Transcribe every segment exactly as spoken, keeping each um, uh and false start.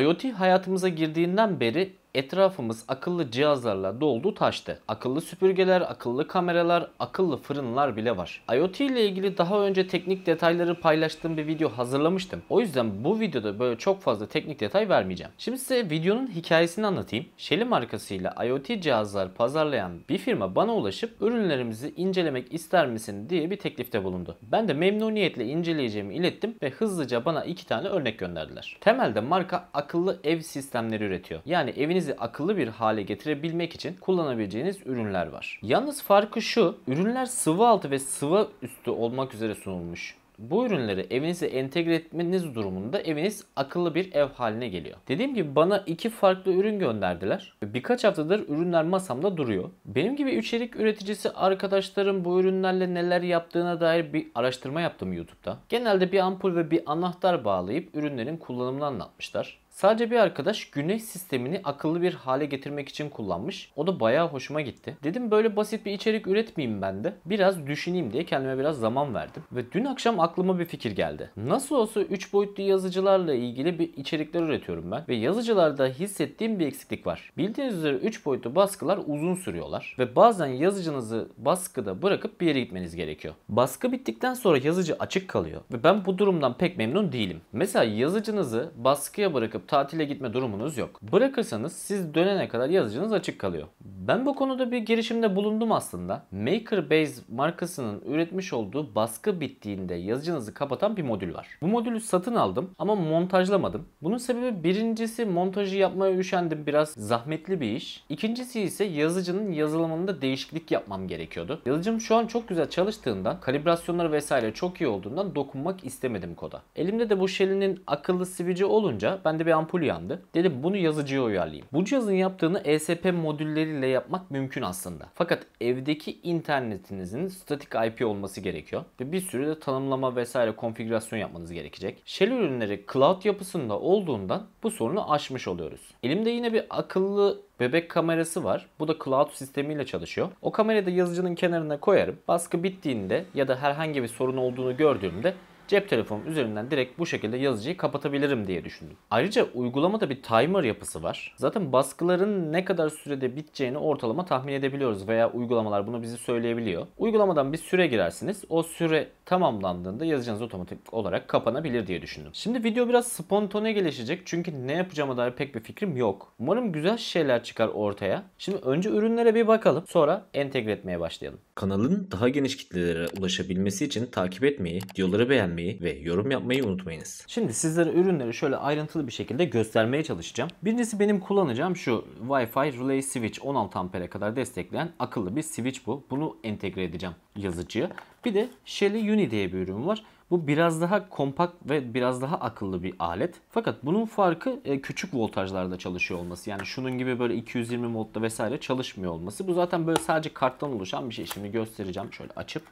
IoT hayatımıza girdiğinden beri etrafımız akıllı cihazlarla doldu taştı. Akıllı süpürgeler, akıllı kameralar, akıllı fırınlar bile var. IoT ile ilgili daha önce teknik detayları paylaştığım bir video hazırlamıştım. O yüzden bu videoda böyle çok fazla teknik detay vermeyeceğim. Şimdi size videonun hikayesini anlatayım. Shelly markasıyla IoT cihazlar pazarlayan bir firma bana ulaşıp ürünlerimizi incelemek ister misin diye bir teklifte bulundu. Ben de memnuniyetle inceleyeceğimi ilettim ve hızlıca bana iki tane örnek gönderdiler. Temelde marka akıllı ev sistemleri üretiyor. Yani eviniz akıllı bir hale getirebilmek için kullanabileceğiniz ürünler var. Yalnız farkı şu, ürünler sıvı altı ve sıvı üstü olmak üzere sunulmuş. Bu ürünleri evinize entegre etmeniz durumunda eviniz akıllı bir ev haline geliyor. Dediğim gibi bana iki farklı ürün gönderdiler. Birkaç haftadır ürünler masamda duruyor. Benim gibi içerik üreticisi arkadaşlarım bu ürünlerle neler yaptığına dair bir araştırma yaptım YouTube'da. Genelde bir ampul ve bir anahtar bağlayıp ürünlerin kullanımını anlatmışlar. Sadece bir arkadaş güneş sistemini akıllı bir hale getirmek için kullanmış. O da bayağı hoşuma gitti. Dedim böyle basit bir içerik üretmeyeyim ben de. Biraz düşüneyim diye kendime biraz zaman verdim. Ve dün akşam aklıma bir fikir geldi. Nasıl olsa üç boyutlu yazıcılarla ilgili bir içerikler üretiyorum ben. Ve yazıcılarda hissettiğim bir eksiklik var. Bildiğiniz üzere üç boyutlu baskılar uzun sürüyorlar. Ve bazen yazıcınızı baskıda bırakıp bir yere gitmeniz gerekiyor. Baskı bittikten sonra yazıcı açık kalıyor. Ve ben bu durumdan pek memnun değilim. Mesela yazıcınızı baskıya bırakıp tatile gitme durumunuz yok. Bırakırsanız siz dönene kadar yazıcınız açık kalıyor. Ben bu konuda bir girişimde bulundum aslında. MakerBase markasının üretmiş olduğu baskı bittiğinde yazıcınızı kapatan bir modül var. Bu modülü satın aldım ama montajlamadım. Bunun sebebi birincisi montajı yapmaya üşendim, biraz zahmetli bir iş. İkincisi ise yazıcının yazılımında değişiklik yapmam gerekiyordu. Yazıcım şu an çok güzel çalıştığından, kalibrasyonları vesaire çok iyi olduğundan dokunmak istemedim koda. Elimde de bu Shelly'nin akıllı sivici olunca ben de bir ampul yandı. Dedim bunu yazıcıya uyarlayayım. Bu cihazın yaptığını E S P modülleriyle yapmak mümkün aslında. Fakat evdeki internetinizin statik I P olması gerekiyor. Ve bir sürü de tanımlama vesaire konfigürasyon yapmanız gerekecek. Shelly ürünleri cloud yapısında olduğundan bu sorunu aşmış oluyoruz. Elimde yine bir akıllı bebek kamerası var. Bu da cloud sistemiyle çalışıyor. O kamerayı da yazıcının kenarına koyarım. Baskı bittiğinde ya da herhangi bir sorun olduğunu gördüğümde cep telefonum üzerinden direkt bu şekilde yazıcıyı kapatabilirim diye düşündüm. Ayrıca uygulamada bir timer yapısı var. Zaten baskıların ne kadar sürede biteceğini ortalama tahmin edebiliyoruz veya uygulamalar bunu bize söyleyebiliyor. Uygulamadan bir süre girersiniz. O süre tamamlandığında yazıcınız otomatik olarak kapanabilir diye düşündüm. Şimdi video biraz spontane gelişecek çünkü ne yapacağıma dair pek bir fikrim yok. Umarım güzel şeyler çıkar ortaya. Şimdi önce ürünlere bir bakalım, sonra entegre etmeye başlayalım. Kanalın daha geniş kitlelere ulaşabilmesi için takip etmeyi, videoları beğenmeyi ve yorum yapmayı unutmayınız. Şimdi sizlere ürünleri şöyle ayrıntılı bir şekilde göstermeye çalışacağım. Birincisi benim kullanacağım şu Wi-Fi Relay Switch on altı ampere kadar destekleyen akıllı bir switch bu. Bunu entegre edeceğim yazıcıya. Bir de Shelly Uni diye bir ürün var. Bu biraz daha kompakt ve biraz daha akıllı bir alet. Fakat bunun farkı küçük voltajlarda çalışıyor olması. Yani şunun gibi böyle iki yüz yirmi voltta vesaire çalışmıyor olması. Bu zaten böyle sadece karttan oluşan bir şey. Şimdi göstereceğim şöyle açıp.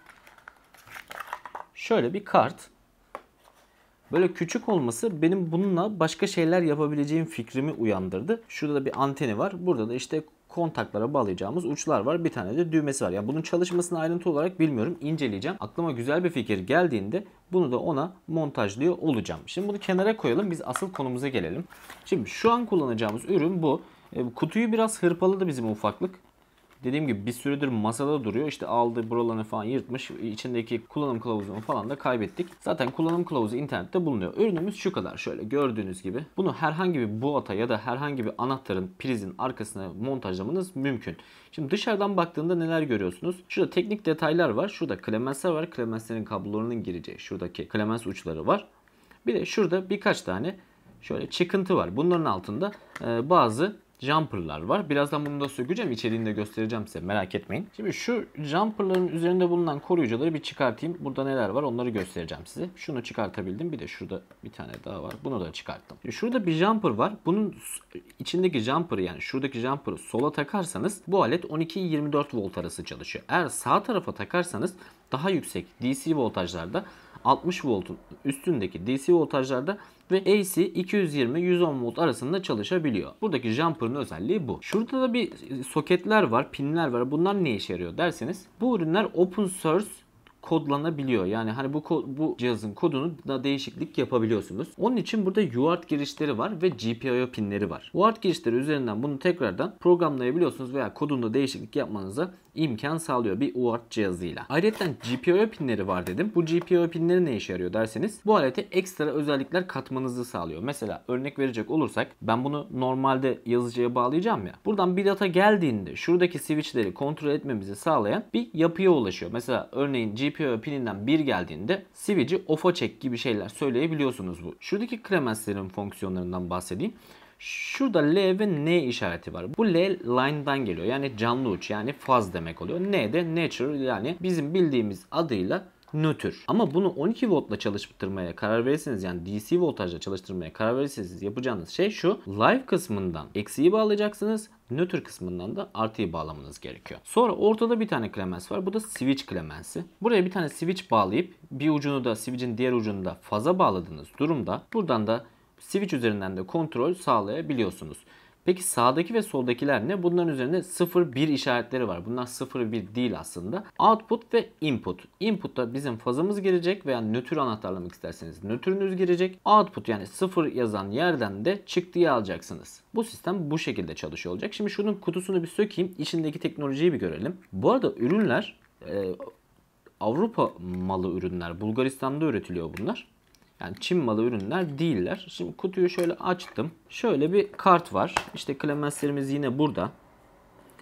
Şöyle bir kart. Böyle küçük olması benim bununla başka şeyler yapabileceğim fikrimi uyandırdı. Şurada da bir anteni var. Burada da işte kontaklara bağlayacağımız uçlar var. Bir tane de düğmesi var. Yani bunun çalışmasını ayrıntı olarak bilmiyorum. İnceleyeceğim. Aklıma güzel bir fikir geldiğinde bunu da ona montajlıyor olacağım. Şimdi bunu kenara koyalım. Biz asıl konumuza gelelim. Şimdi şu an kullanacağımız ürün bu. Kutuyu biraz hırpaladı bizim ufaklık. Dediğim gibi bir süredir masada duruyor. İşte aldı, buralarını falan yırtmış. İçindeki kullanım kılavuzunu falan da kaybettik. Zaten kullanım kılavuzu internette bulunuyor. Ürünümüz şu kadar. Şöyle gördüğünüz gibi. Bunu herhangi bir boğata ya da herhangi bir anahtarın prizin arkasına montajlamanız mümkün. Şimdi dışarıdan baktığında neler görüyorsunuz? Şurada teknik detaylar var. Şurada klemensler var. Klemenslerin kablolarının gireceği. Şuradaki klemens uçları var. Bir de şurada birkaç tane şöyle çıkıntı var. Bunların altında bazı jumper'lar var. Birazdan bunu da sökeceğim. İçeriğini de göstereceğim size. Merak etmeyin. Şimdi şu jumper'ların üzerinde bulunan koruyucuları bir çıkartayım. Burada neler var onları göstereceğim size. Şunu çıkartabildim. Bir de şurada bir tane daha var. Bunu da çıkarttım. Şimdi şurada bir jumper var. Bunun içindeki jumper'ı yani şuradaki jumper'ı sola takarsanız bu alet on iki yirmi dört volt arası çalışıyor. Eğer sağ tarafa takarsanız daha yüksek D C voltajlarda altmış voltun üstündeki D C voltajlarda ve A C iki yüz yirmi yüz on volt arasında çalışabiliyor. Buradaki jumper'ın özelliği bu. Şurada da bir soketler var, pinler var. Bunlar ne işe yarıyor derseniz bu ürünler open source kodlanabiliyor. Yani hani bu bu cihazın kodunu da değişiklik yapabiliyorsunuz. Onun için burada U A R T girişleri var ve G P I O pinleri var. U A R T girişleri üzerinden bunu tekrardan programlayabiliyorsunuz veya kodunda değişiklik yapmanıza imkan sağlıyor bir U A R T cihazıyla. Ayrıca G P I O pinleri var dedim. Bu G P I O pinleri ne işe yarıyor derseniz bu alete ekstra özellikler katmanızı sağlıyor. Mesela örnek verecek olursak ben bunu normalde yazıcıya bağlayacağım ya. Buradan bir data geldiğinde şuradaki switchleri kontrol etmemizi sağlayan bir yapıya ulaşıyor. Mesela örneğin G P I O pininden bir geldiğinde switch'i off'a çek gibi şeyler söyleyebiliyorsunuz bu. Şuradaki klemenslerin fonksiyonlarından bahsedeyim. Şurada L ve N işareti var. Bu L line'dan geliyor. Yani canlı uç, yani faz demek oluyor. N de natural, yani bizim bildiğimiz adıyla nötr. Ama bunu on iki voltla çalıştırmaya karar verirseniz, yani D C voltajla çalıştırmaya karar verirseniz yapacağınız şey şu. Live kısmından eksiği bağlayacaksınız. Nötr kısmından da artıyı bağlamanız gerekiyor. Sonra ortada bir tane klemens var. Bu da switch klemensi. Buraya bir tane switch bağlayıp bir ucunu da switch'in diğer ucunu da faza bağladığınız durumda buradan da switch üzerinden de kontrol sağlayabiliyorsunuz. Peki sağdaki ve soldakiler ne? Bunların üzerinde sıfır bir işaretleri var. Bunlar sıfır ve bir değil aslında. Output ve input. Input'ta bizim fazımız girecek veya nötr anahtarlamak isterseniz nötrünüz girecek. Output, yani sıfır yazan yerden de çıktıyı alacaksınız. Bu sistem bu şekilde çalışıyor olacak. Şimdi şunun kutusunu bir sökeyim. İçindeki teknolojiyi bir görelim. Bu arada ürünler e, Avrupa malı ürünler. Bulgaristan'da üretiliyor bunlar. Yani Çin malı ürünler değiller. Şimdi kutuyu şöyle açtım. Şöyle bir kart var. İşte klemenslerimiz yine burada.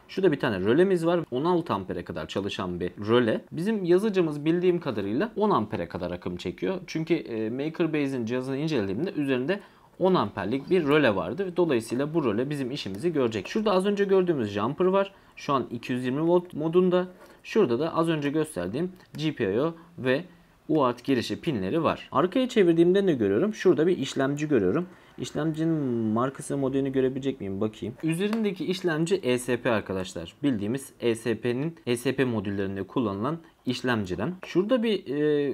Şurada bir tane rölemiz var. on altı ampere kadar çalışan bir röle. Bizim yazıcımız bildiğim kadarıyla on ampere kadar akım çekiyor. Çünkü MakerBase'in cihazını incelediğimde üzerinde on amperlik bir röle vardı. Dolayısıyla bu röle bizim işimizi görecek. Şurada az önce gördüğümüz jumper var. Şu an iki yüz yirmi volt modunda. Şurada da az önce gösterdiğim G P I O ve U A R T girişi pinleri var. Arkaya çevirdiğimde ne görüyorum? Şurada bir işlemci görüyorum. İşlemcinin markası, modelini görebilecek miyim? Bakayım. Üzerindeki işlemci E S P arkadaşlar. Bildiğimiz E S P'nin E S P modüllerinde kullanılan işlemciden. Şurada bir e,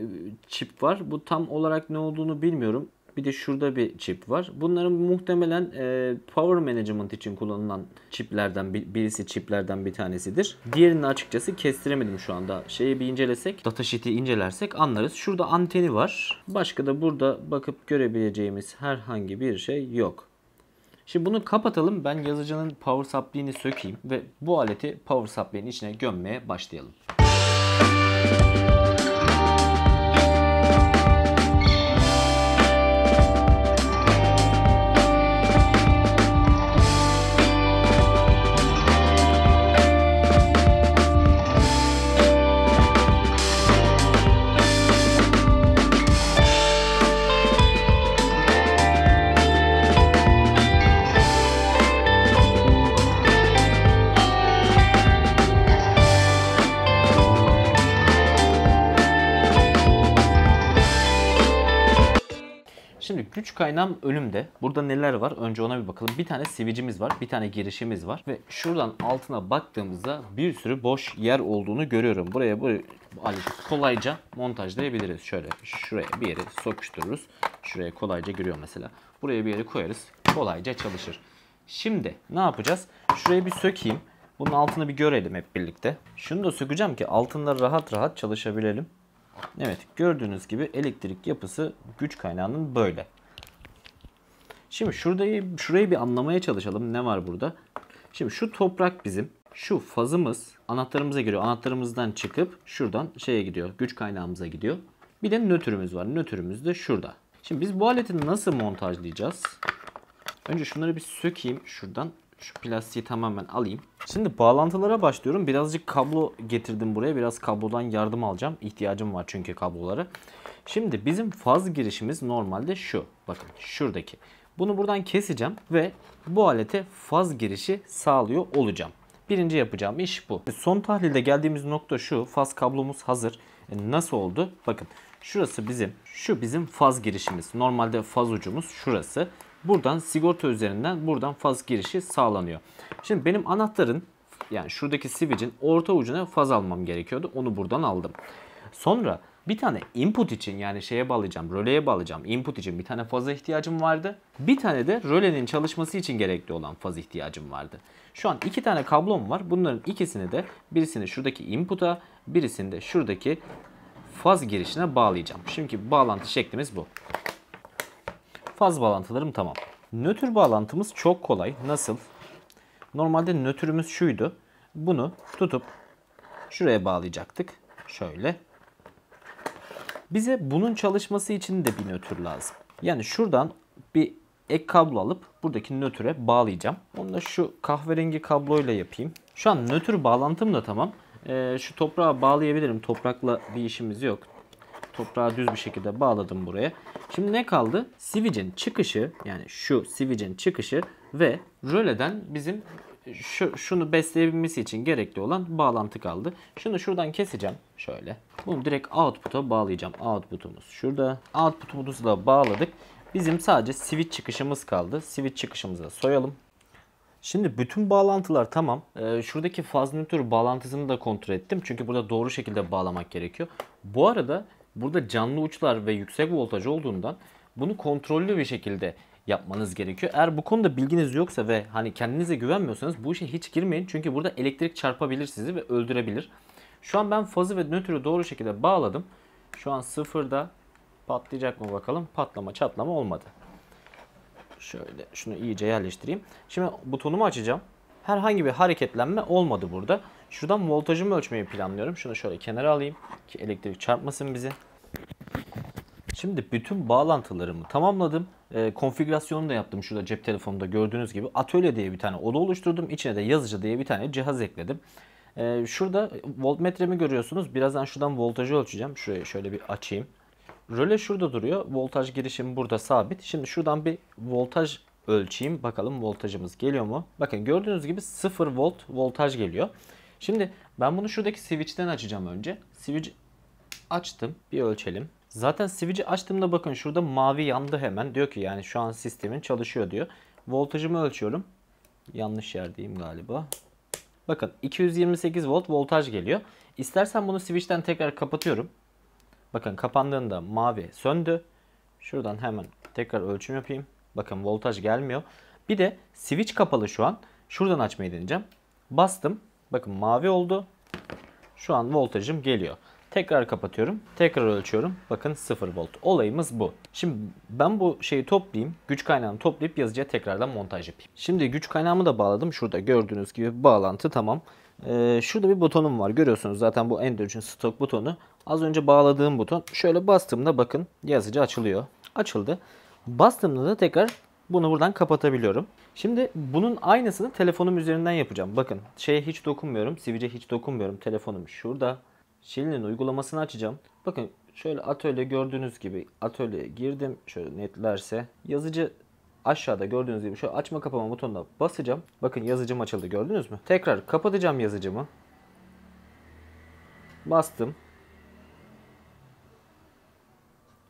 çip var. Bu tam olarak ne olduğunu bilmiyorum. Bir de şurada bir çip var. Bunların muhtemelen e, power management için kullanılan çiplerden birisi çiplerden bir tanesidir. Diğerini açıkçası kestiremedim şu anda. Şeyi bir incelesek, datasheet'i incelersek anlarız. Şurada anteni var. Başka da burada bakıp görebileceğimiz herhangi bir şey yok. Şimdi bunu kapatalım. Ben yazıcının power supply'ini sökeyim ve bu aleti power supply'nin içine gömmeye başlayalım. Şimdi güç kaynağım önümde. Burada neler var? Önce ona bir bakalım. Bir tane switch'imiz var. Bir tane girişimiz var. Ve şuradan altına baktığımızda bir sürü boş yer olduğunu görüyorum. Buraya bu aleti kolayca montajlayabiliriz. Şöyle şuraya bir yere sokuştururuz. Şuraya kolayca giriyor mesela. Buraya bir yere koyarız. Kolayca çalışır. Şimdi ne yapacağız? Şurayı bir sökeyim. Bunun altını bir görelim hep birlikte. Şunu da sökeceğim ki altında rahat rahat çalışabilelim. Evet, gördüğünüz gibi elektrik yapısı güç kaynağının böyle. Şimdi şurayı, şurayı bir anlamaya çalışalım. Ne var burada? Şimdi şu toprak bizim. Şu fazımız anahtarımıza giriyor. Anahtarımızdan çıkıp şuradan şeye gidiyor. Güç kaynağımıza gidiyor. Bir de nötrümüz var. Nötrümüz de şurada. Şimdi biz bu aleti nasıl montajlayacağız? Önce şunları bir sökeyim şuradan. Şu plastiği tamamen alayım. Şimdi bağlantılara başlıyorum. Birazcık kablo getirdim buraya. Biraz kablodan yardım alacağım. İhtiyacım var çünkü kablolara. Şimdi bizim faz girişimiz normalde şu. Bakın şuradaki. Bunu buradan keseceğim ve bu alete faz girişi sağlıyor olacağım. Birinci yapacağım iş bu. Son tahlilde geldiğimiz nokta şu. Faz kablomuz hazır. E nasıl oldu? Bakın şurası bizim. Şu bizim faz girişimiz. Normalde faz ucumuz şurası. Buradan sigorta üzerinden buradan faz girişi sağlanıyor. Şimdi benim anahtarın, yani şuradaki switch'in orta ucuna faz almam gerekiyordu. Onu buradan aldım. Sonra bir tane input için, yani şeye bağlayacağım, röleye bağlayacağım. Input için bir tane faza ihtiyacım vardı. Bir tane de rölenin çalışması için gerekli olan faz ihtiyacım vardı. Şu an iki tane kablom var. Bunların ikisini de, birisini şuradaki input'a, birisini de şuradaki faz girişine bağlayacağım. Çünkü bağlantı şeklimiz bu. Faz bağlantılarım tamam. Nötr bağlantımız çok kolay. Nasıl? Normalde nötrümüz şuydu. Bunu tutup şuraya bağlayacaktık. Şöyle. Bize bunun çalışması için de bir nötr lazım. Yani şuradan bir ek kablo alıp buradaki nötre bağlayacağım. Onu da şu kahverengi kabloyla yapayım. Şu an nötr bağlantım da tamam. Ee, şu toprağa bağlayabilirim. Toprakla bir işimiz yok. Toprağı düz bir şekilde bağladım buraya. Şimdi ne kaldı? Switch'in çıkışı, yani şu switch'in çıkışı ve röleden bizim şu, şunu besleyebilmesi için gerekli olan bağlantı kaldı. Şunu şuradan keseceğim. Şöyle. Bunu direkt output'a bağlayacağım. Output'umuz şurada. Output'umuzla bağladık. Bizim sadece switch çıkışımız kaldı. Switch çıkışımızı soyalım. Şimdi bütün bağlantılar tamam. Ee, şuradaki faz nötr bağlantısını da kontrol ettim. Çünkü burada doğru şekilde bağlamak gerekiyor. Bu arada burada canlı uçlar ve yüksek voltaj olduğundan bunu kontrollü bir şekilde yapmanız gerekiyor. Eğer bu konuda bilginiz yoksa ve hani kendinize güvenmiyorsanız bu işe hiç girmeyin. Çünkü burada elektrik çarpabilir sizi ve öldürebilir. Şu an ben fazı ve nötrü doğru şekilde bağladım. Şu an sıfırda. Patlayacak mı bakalım? Patlama çatlama olmadı. Şöyle şunu iyice yerleştireyim. Şimdi butonumu açacağım. Herhangi bir hareketlenme olmadı burada. Şuradan voltajımı ölçmeyi planlıyorum. Şunu şöyle kenara alayım ki elektrik çarpmasın bizi. Şimdi bütün bağlantılarımı tamamladım. E, konfigürasyonu da yaptım. Şurada cep telefonumda gördüğünüz gibi atölye diye bir tane oda oluşturdum. İçine de yazıcı diye bir tane cihaz ekledim. E, şurada voltmetremi görüyorsunuz. Birazdan şuradan voltajı ölçeceğim. Şurayı şöyle bir açayım. Röle şurada duruyor. Voltaj girişim burada sabit. Şimdi şuradan bir voltaj ölçeyim. Bakalım voltajımız geliyor mu? Bakın gördüğünüz gibi sıfır volt voltaj geliyor. Şimdi ben bunu şuradaki switch'ten açacağım önce. Switch açtım. Bir ölçelim. Zaten switch'i açtığımda bakın şurada mavi yandı hemen. Diyor ki yani şu an sistemin çalışıyor diyor. Voltajımı ölçüyorum. Yanlış yerdeyim galiba. Bakın iki yüz yirmi sekiz volt voltaj geliyor. İstersen bunu switch'ten tekrar kapatıyorum. Bakın kapandığında mavi söndü. Şuradan hemen tekrar ölçüm yapayım. Bakın voltaj gelmiyor. Bir de switch kapalı şu an. Şuradan açmayı deneyeceğim. Bastım. Bakın mavi oldu. Şu an voltajım geliyor. Tekrar kapatıyorum. Tekrar ölçüyorum. Bakın sıfır volt. Olayımız bu. Şimdi ben bu şeyi toplayayım. Güç kaynağını toplayıp yazıcıya tekrardan montaj yapayım. Şimdi güç kaynağımı da bağladım. Şurada gördüğünüz gibi bağlantı tamam. Ee, şurada bir butonum var. Görüyorsunuz zaten bu Endurance Stock butonu. Az önce bağladığım buton. Şöyle bastığımda bakın yazıcı açılıyor. Açıldı. Bastığımda da tekrar bunu buradan kapatabiliyorum. Şimdi bunun aynısını telefonum üzerinden yapacağım. Bakın şeye hiç dokunmuyorum. Switch'e hiç dokunmuyorum. Telefonum şurada. Shelly'nin uygulamasını açacağım. Bakın şöyle atölye gördüğünüz gibi atölyeye girdim. Şöyle netlerse yazıcı aşağıda gördüğünüz gibi şöyle açma kapama butonuna basacağım. Bakın yazıcım açıldı gördünüz mü? Tekrar kapatacağım yazıcımı. Bastım.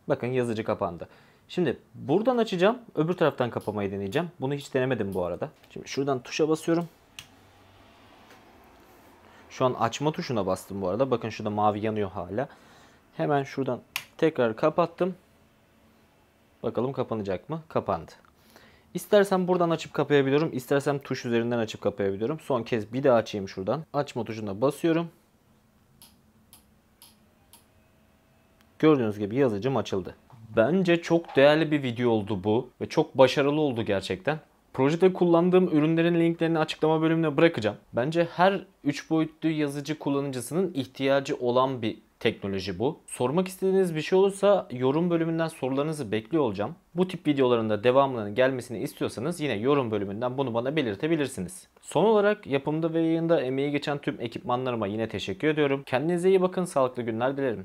Bakın yazıcı kapandı. Şimdi buradan açacağım. Öbür taraftan kapamayı deneyeceğim. Bunu hiç denemedim bu arada. Şimdi şuradan tuşa basıyorum. Şu an açma tuşuna bastım bu arada. Bakın şurada mavi yanıyor hala. Hemen şuradan tekrar kapattım. Bakalım kapanacak mı? Kapandı. İstersen buradan açıp kapayabiliyorum. İstersem tuş üzerinden açıp kapayabiliyorum. Son kez bir daha açayım şuradan. Açma tuşuna basıyorum. Gördüğünüz gibi yazıcım açıldı. Bence çok değerli bir video oldu bu. Ve çok başarılı oldu gerçekten. Projede kullandığım ürünlerin linklerini açıklama bölümüne bırakacağım. Bence her üç boyutlu yazıcı kullanıcısının ihtiyacı olan bir teknoloji bu. Sormak istediğiniz bir şey olursa yorum bölümünden sorularınızı bekliyor olacağım. Bu tip videoların da devamının gelmesini istiyorsanız yine yorum bölümünden bunu bana belirtebilirsiniz. Son olarak yapımda ve yayında emeği geçen tüm ekipmanlarıma yine teşekkür ediyorum. Kendinize iyi bakın, sağlıklı günler dilerim.